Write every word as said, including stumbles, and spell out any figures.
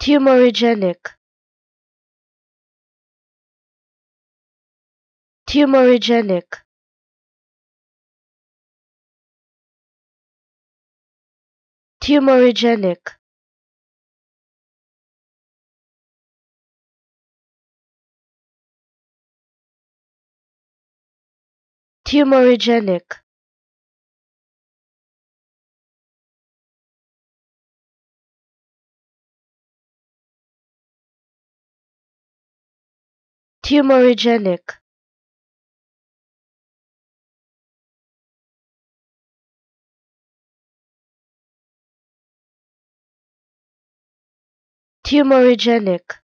Tumorigenic. Tumorigenic. Tumorigenic. Tumorigenic. Tumorigenic. Tumorigenic.